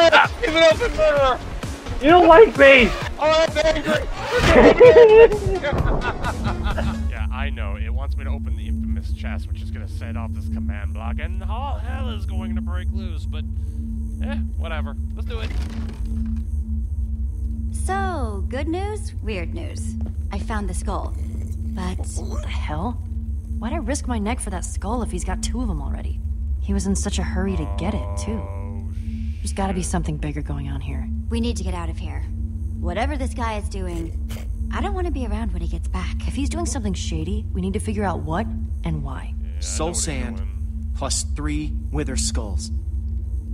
Lucas! He's an open murderer! You don't like me! Oh, I'm angry! Yeah, I know. It wants me to open the infamous chest, which is gonna set off this command block, and all hell is going to break loose, but... eh, whatever. Let's do it. So, good news, weird news. I found the skull. But, what the hell? Why'd I risk my neck for that skull if he's got two of them already? He was in such a hurry to get it, too. There's gotta be something bigger going on here. We need to get out of here. Whatever this guy is doing, I don't want to be around when he gets back. If he's doing something shady, we need to figure out what and why. Yeah, soul sand plus 3 wither skulls.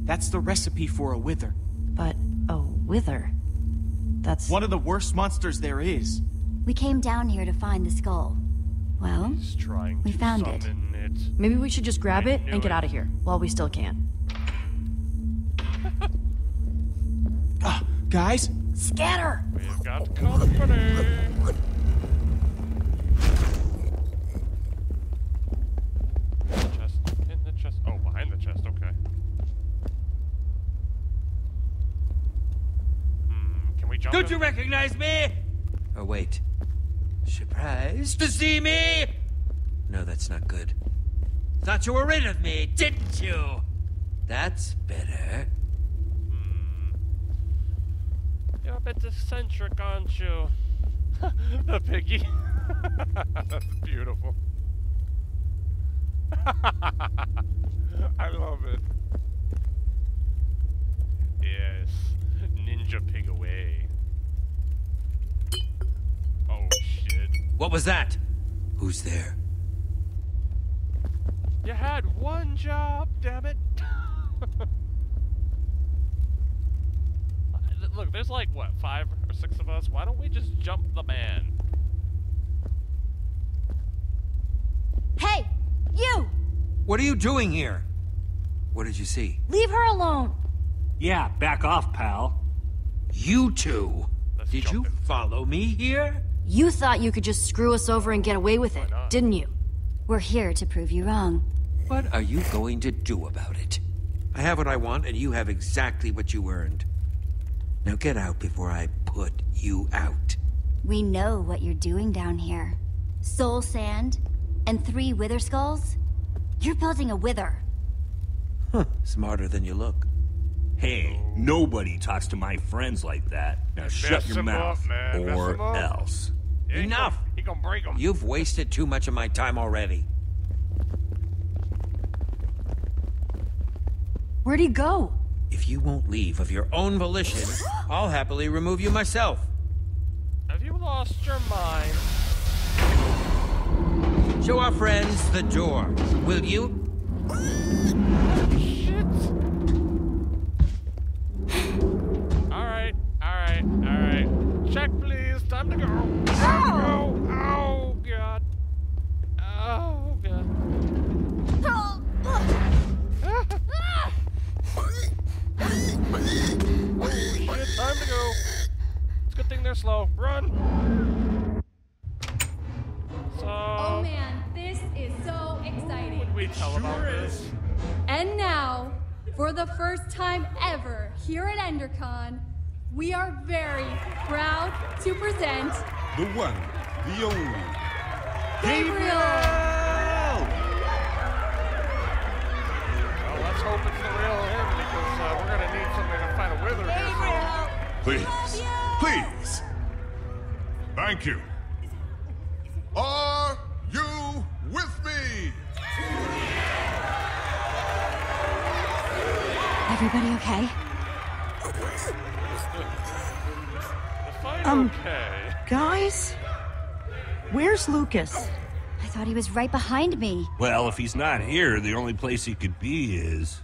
That's the recipe for a wither. But a wither? That's... one of the worst monsters there is. We came down here to find the skull. Well, we found it. Maybe we should just grab it and get out of here while we still can. Guys? Scatter! We've got company! Chest, in the chest. Oh, behind the chest, okay. Can we jump in? Don't you recognize me? Or wait. Surprised to see me? No, that's not good. Thought you were rid of me, didn't you? That's better. You're a bit eccentric, aren't you? The piggy. That's beautiful. I love it. Yes. Ninja pig away. Oh, shit. What was that? Who's there? You had one job, damn it. Look, there's like, what, 5 or 6 of us? Why don't we just jump the man? Hey! You! What are you doing here? What did you see? Leave her alone! Yeah, back off, pal. You two! Did you follow me here? You thought you could just screw us over and get away with it, didn't you? We're here to prove you wrong. What are you going to do about it? I have what I want, and you have exactly what you earned. Now get out before I put you out. We know what you're doing down here. Soul sand and 3 wither skulls? You're building a wither. Huh, smarter than you look. Hey, nobody talks to my friends like that. Now shut your mouth or else. Enough! He gonna break them. You've wasted too much of my time already. Where'd he go? If you won't leave of your own volition, I'll happily remove you myself. Have you lost your mind? Show our friends the door, will you? Oh, shit. Alright, alright, alright. Check, please. Time to go. Time to go. Oh, God. Oh, God. It's time to go. It's a good thing they're slow. Run! So, oh man, this is so exciting. What did we tell about this? And now, for the first time ever here at Endercon, we are very proud to present the one, the only, Gabriel! Let's hope it's the real him, because we're gonna need something to find a wither here. Please, please. Thank you. Are you with me? Everybody okay? Okay. Guys, where's Lucas? I thought he was right behind me. Well, if he's not here, the only place he could be is...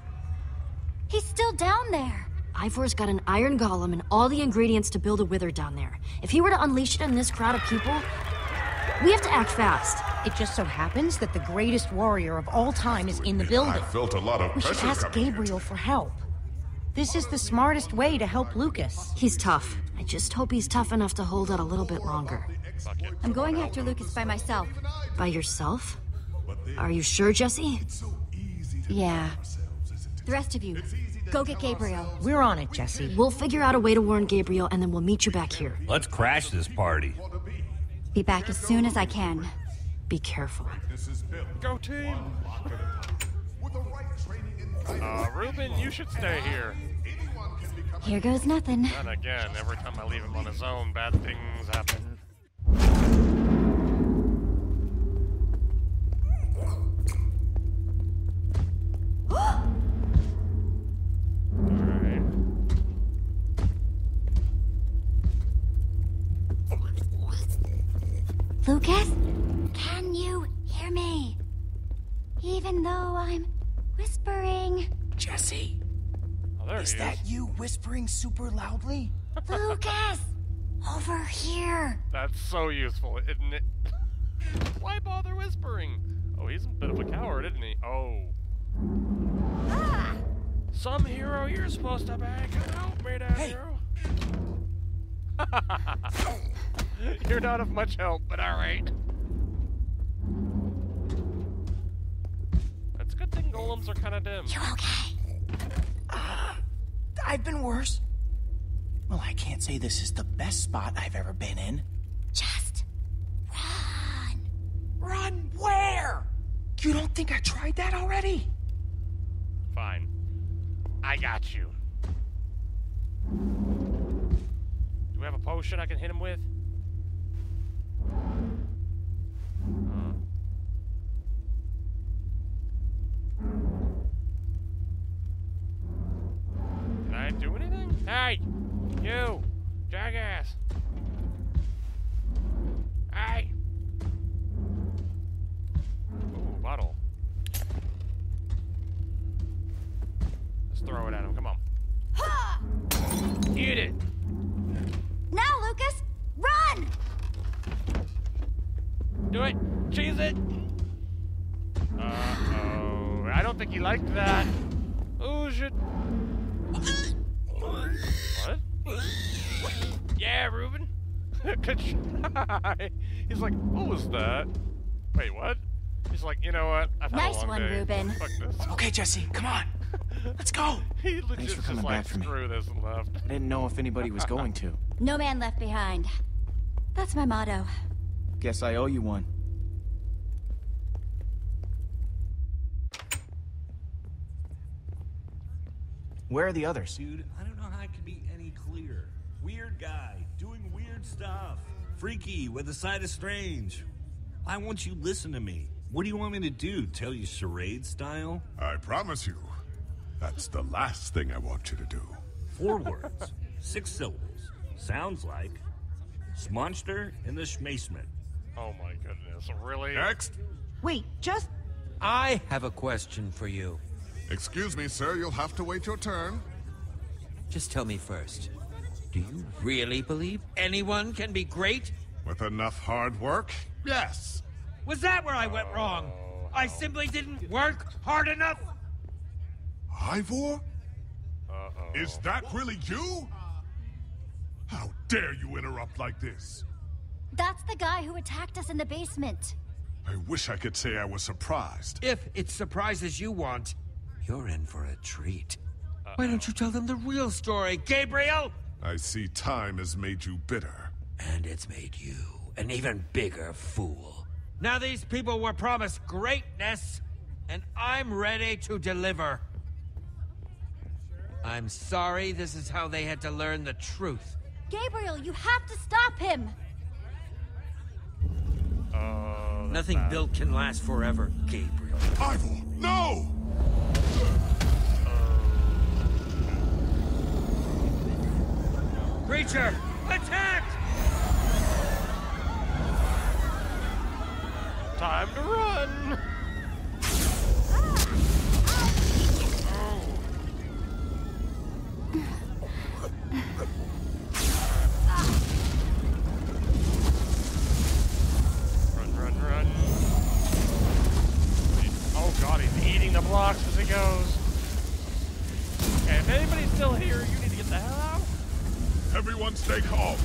he's still down there. Ivor's got an iron golem and all the ingredients to build a wither down there. If he were to unleash it on this crowd of people, we have to act fast. It just so happens that the greatest warrior of all time is in the building. I felt a lot of pressure. We should ask Gabriel for help. This is the smartest way to help Lucas. He's tough. I just hope he's tough enough to hold out a little bit longer. I'm going after Lucas by myself. By yourself? Are you sure, Jesse? Yeah. The rest of you, go get Gabriel. We're on it, Jesse. We'll figure out a way to warn Gabriel, and then we'll meet you back here. Let's crash this party. Be back as soon as I can. Be careful. Go team! Reuben, you should stay here. Here goes nothing. And again, every time I leave him on his own, bad things happen. Lucas, can you hear me? Even though I'm whispering. Jesse, is that you whispering super loudly? Lucas, over here. That's so useful, isn't it? Why bother whispering? Oh, he's a bit of a coward, isn't he? Oh. Ah! Some hero you're supposed to be. Come help me down, hero. You're not of much help, but alright. It's a good thing golems are kind of dim. You okay? I've been worse. Well, I can't say this is the best spot I've ever been in. Just run. Run where? You don't think I tried that already? Fine. I got you. Do we have a potion I can hit him with? Did I do anything? Hey! You! Jackass! Hey! Ooh, bottle. Let's throw it at him, come on. Ha! Eat it! Now, Lucas! Run! Do it! Cheese it! Uh-oh. I don't think he liked that. Oh, shit. What? Yeah, Reuben. Good try. He's like, what was that? Wait, what? He's like, you know what? I've had a long day. Reuben. Fuck this. Okay, Jesse, come on. Let's go. He legit just like, screw this and left. I didn't know if anybody was going to. No man left behind. That's my motto. Guess I owe you one. Where are the others? Dude, I don't know how I could be any clearer. Weird guy, doing weird stuff. Freaky, with a side of strange. I want you to listen to me. What do you want me to do? Tell you charade style? I promise you, that's the last thing I want you to do. 4 words, 6 syllables. Sounds like Schmonster and the Schmaisement. Oh my goodness, really? Next! Wait, just... I have a question for you. Excuse me, sir, you'll have to wait your turn. Just tell me first, do you really believe anyone can be great? With enough hard work, yes. Was that where I went wrong? I simply didn't work hard enough? Ivor? Uh-oh. Is that really you? How dare you interrupt like this? That's the guy who attacked us in the basement. I wish I could say I was surprised. If it's surprises you want, you're in for a treat. Uh-oh. Why don't you tell them the real story, Gabriel? I see time has made you bitter. And it's made you an even bigger fool. Now these people were promised greatness, and I'm ready to deliver. I'm sorry this is how they had to learn the truth. Gabriel, you have to stop him! Nothing built can last forever, Gabriel. Ivor, no! Creature, attack! Time to run! Blocks as he goes. Okay, if anybody's still here, you need to get the hell out. Everyone stay calm.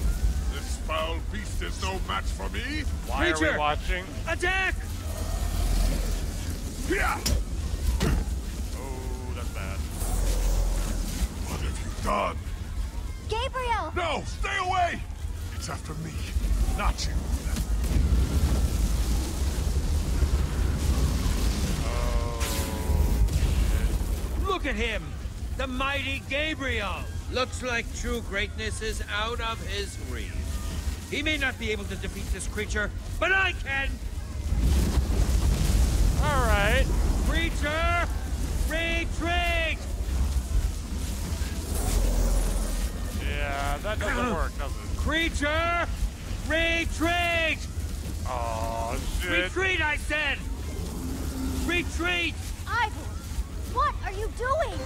This foul beast is no match for me. Why are we watching? Attack! Oh, that's bad. done. Gabriel! No, stay away! It's after me, not you. Look at him! The mighty Gabriel! Looks like true greatness is out of his reach. He may not be able to defeat this creature, but I can! Alright. Creature! Retreat! Yeah, that doesn't work, does it? Creature! Retreat! Oh shit. Retreat, I said! Retreat! Ivor! What are you doing?